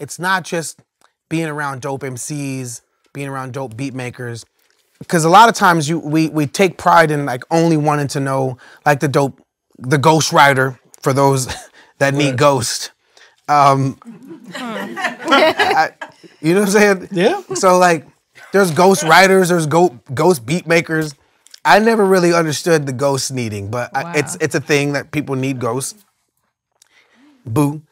It's not just being around dope MCs, being around dope beat makers. Because a lot of times we take pride in like only wanting to know like the ghost writer for those that need ghost. You know what I'm saying? Yeah. So like there's ghost writers, there's ghost beat makers. I never really understood the ghost needing, but wow. It's a thing that people need ghosts. Boo.